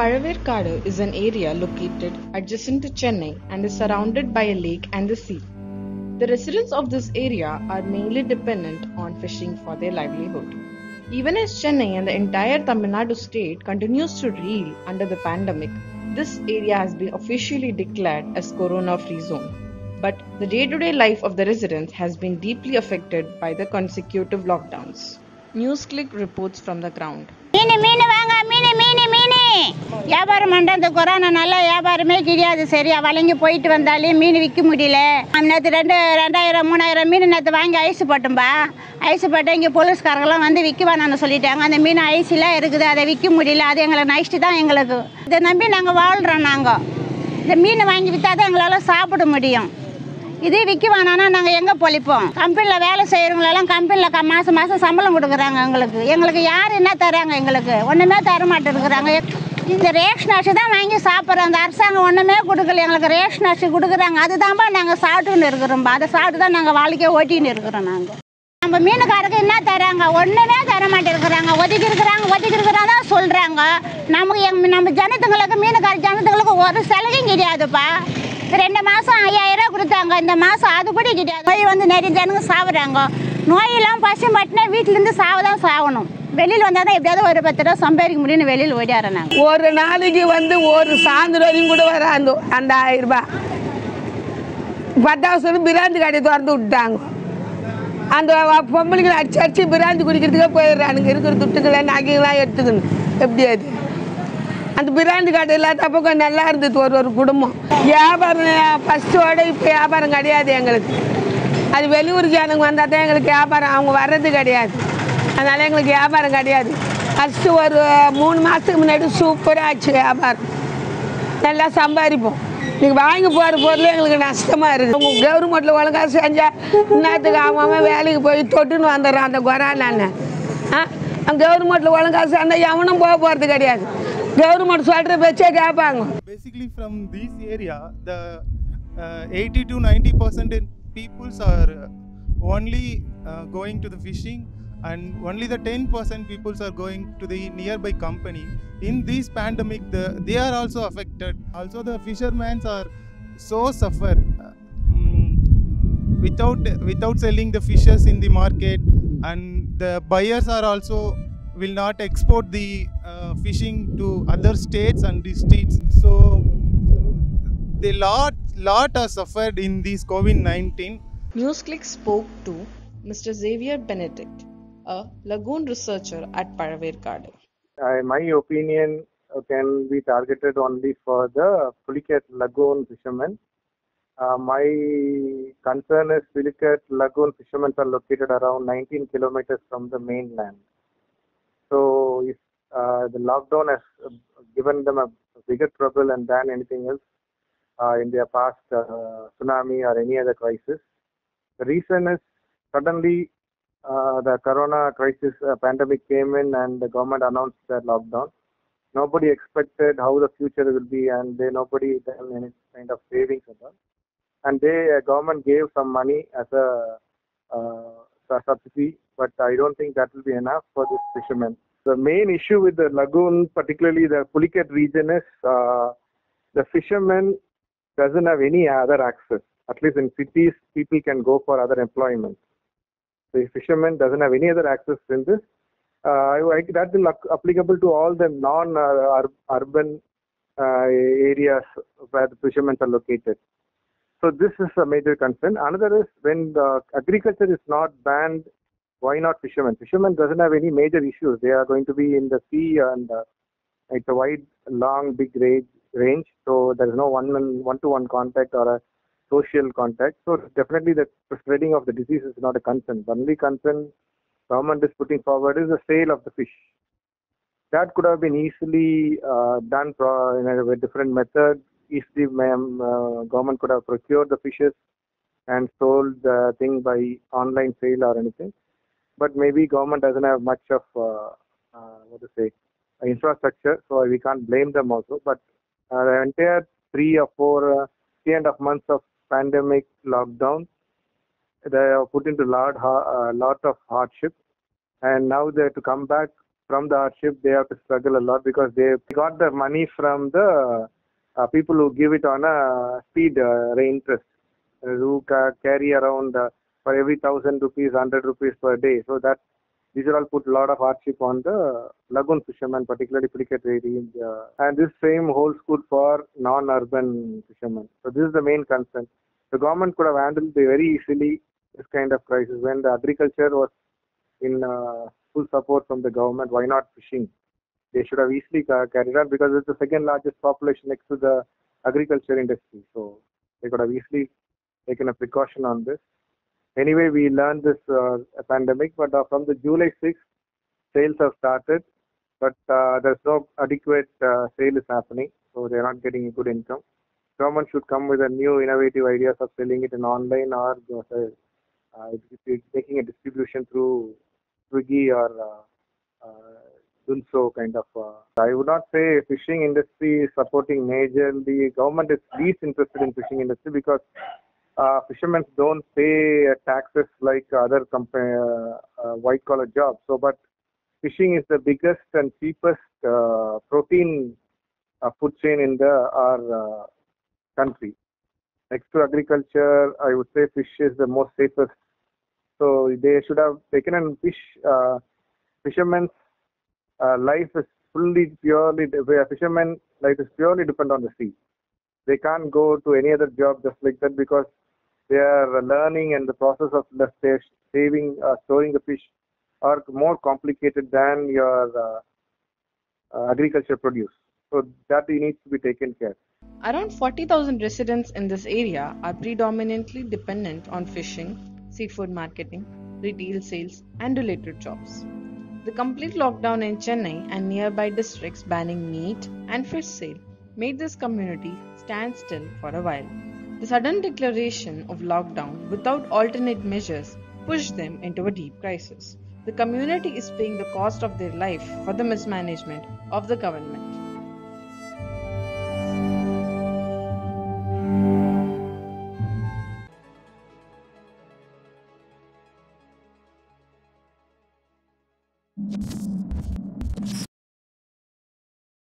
Pazhaverkadu is an area located adjacent to Chennai and is surrounded by a lake and the sea. The residents of this area are mainly dependent on fishing for their livelihood. Even as Chennai and the entire Tamil Nadu state continues to reel under the pandemic, this area has been officially declared as corona-free zone. But the day-to-day life of the residents has been deeply affected by the consecutive lockdowns. NewsClick reports from the ground. व्यापार मंडा तो corona नाला व्यापार में किरिया तो सही अवालेंगे पॉइंट बंदाले मीन विक्की मुड़ी ले हमने तो रंडे रंडा ये रमूना ये रमीन ने तो वांगे आइस पटन बा आइस पटेंगे पुलिस कार्गला वंदे विक्की बनाना सोलीटे अंगने मीन आइस इला ये रुकता आधे विक्की मुड़ी ले आधे अंगला नाइस्ट था अंगला को तो नंबी नंगा वाल रनांगा तो मीन वांगे बिताते अंगला सापड़ मुड़ियों इधे विक्की बनाना नंगा यंगा पॉलिपों कंपनी ला व्याल सही रुकला लां कंपनी ला का मास मास संबल मुड़ करांगा अंगला को यार इन्ना तारांगा अंगला को उन्हें ना तार माटर करांगा இந்த ரேஷன் அரிசி தான் வாங்கி சாப்பிட்றோம். அந்த அரசாங்கம் ஒன்றுமே கொடுக்கல. எங்களுக்கு ரேஷன் அரிசி கொடுக்குறாங்க, அதுதான்ப்பா நாங்கள் சாப்பிட்டுன்னு இருக்கிறோம்பா. அதை சாப்பிட்டு தான் நாங்கள் வாழ்க்கையை ஓட்டின்னு இருக்கிறோம். நாங்கள் நம்ம மீனுக்காரருக்கு என்ன தராங்க? ஒன்றுமே தரமாட்டே இருக்கிறாங்க. ஒதுக்கிருக்கிறாங்க தான் சொல்கிறாங்க. நமக்கு நம்ம ஜனத்துங்களுக்கு மீனுக்கார ஜனத்துங்களுக்கு ஒரு சலுகையும் கிடையாதுப்பா. 2 மாதம் 5000 கொடுத்தாங்க, இந்த மாதம் அதுபடி கிடையாது. நோய் வந்து நிறைய ஜனங்க சாப்பிட்றாங்க. நோயெல்லாம் பசி பட்டினா வீட்டிலேருந்து சாவதான் சாகணும். வெளியில் வந்தால் தான் எப்படியாவது ஒரு 10 ரூபா சம்பாதிக்க முடியும்னு வெளியில் ஓடிடுறாங்க. ஒரு நாளைக்கு வந்து ஒரு சாயந்தரம் கூட வராது. அந்த 1000 ரூபா பட்டாசு பிராந்தி கடையை திறந்து விட்டாங்க. அந்த பொம்பளைங்களை அடிச்சு அடிச்சு பிராந்தி குடிக்கிறதுக்காக போயிடுறானுங்க. இருக்கிற துட்டுக்களை நகைகளாக எடுத்துக்கணும். எப்படியாது அந்த பிராந்தி கடை இல்லாத பக்கம் நல்லா இருந்தது. ஒரு குடும்பம் வியாபாரம் ஃபஸ்ட்டோட இப்போ வியாபாரம் கிடையாது எங்களுக்கு. அது வெளியூருக்கு எனக்கு வந்தால் தான் எங்களுக்கு வியாபாரம். அவங்க வர்றது கிடையாது. அதனால் எங்களுக்கு வியாபாரம் கிடையாது. ஃபஸ்ட்டு ஒரு 3 மாதத்துக்கு முன்னாடி சூப்பராக ஆச்சு வியாபாரம். நல்லா சம்பாதிப்போம். நீங்கள் வாங்கி போகிற பொருள் எங்களுக்கு நஷ்டமாக இருக்குது. உங்கள் கவர்மெண்ட்டில் ஒழுங்காக செஞ்சால் இன்னத்துக்கு ஆகாமல் வேலைக்கு போய் தொட்டுன்னு வந்துடுறான் அந்த கொரோனான்னு. அந்த கவர்மெண்ட்டில் ஒழுங்காக செஞ்சால் எவனும் போக போகிறது கிடையாது. கவர்மெண்ட் சொல்கிற பேச்சே கேட்பாங்க. Basically from this area the 80 to 90% peoples are only going to the fishing. And only the 10% peoples are going to the nearby company. In this pandemic, they are also affected. Also, the fishermen are so suffer without selling the fishes in the market, and the buyers are also will not export the fishing to other states and districts. So, the lot are suffered in this COVID-19. NewsClick spoke to Mr. Xavier Benedict, a lagoon researcher at Pazhaverkadu. My opinion can be targeted only for the Pulikat lagoon fishermen. My concern is Pulikat lagoon fishermen are located around 19 kilometers from the mainland. So if the lockdown has given them a bigger trouble than anything else in their past tsunami or any other crisis. The reason is suddenly the corona crisis pandemic came in and the government announced the lockdown. Nobody expected how the future will be, and nobody done any kind of savings at all. And the government gave some money as a subsidy, but I don't think that will be enough for these fishermen. The main issue with the lagoon, particularly the Pulikat region, is the fishermen doesn't have any other access. At least in cities, people can go for other employment. The fishermen doesn't have any other access in this. That will applicable to all the non-urban areas where the fishermen are located. So this is a major concern. Another is when the agriculture is not banned, why not fishermen? Fishermen doesn't have any major issues. They are going to be in the sea, and it's a wide, long, big range. So there is no one-to-one contact or a social contact. So definitely the spreading of the disease is not a concern. The only concern government is putting forward is the sale of the fish. That could have been easily done in a different method. Easily government could have procured the fishes and sold the thing by online sale or anything. But maybe government doesn't have much of infrastructure, so we can't blame them also. But the entire 3 or 4 3.5 months of pandemic lockdown, they are put into lot of hardship, and now they have to come back from the hardship, they have to struggle a lot because they got the money from the people who give it on a speed interest, who carry around for every 1,000 rupees, 100 rupees per day. So that these are all put a lot of hardship on the lagoon fishermen, particularly predicate range. And this same holds good for non-urban fishermen. So this is the main concern. The government could have handled very easily this kind of crisis when the agriculture was in full support from the government. Why not fishing? They should have easily carried on because it's the second largest population next to the agriculture industry. So they could have easily taken a precaution on this. Anyway, we learned this pandemic, but from the July 6th, sales have started, but there's no adequate sale is happening, so they're not getting a good income. Government should come with a new innovative ideas of selling it in online or making a distribution through Truji or Dunsor kind of. I would not say fishing industry is supporting majorly. Government is least interested in fishing industry because fishermen don't pay taxes like other white collar jobs. So, but fishing is the biggest and cheapest protein food chain in our country. Next to agriculture, I would say fish is the most safest. So they should have taken and fishermen's life is purely dependent on the sea. They can't go to any other job just like that because they are learning and the process of the fish, saving, storing the fish are more complicated than your agriculture produce. So that needs to be taken care of. Around 40,000 residents in this area are predominantly dependent on fishing, seafood marketing, retail sales and related jobs. The complete lockdown in Chennai and nearby districts banning meat and fish sale made this community stand still for a while. The sudden declaration of lockdown without alternate measures pushed them into a deep crisis. The community is paying the cost of their life for the mismanagement of the government.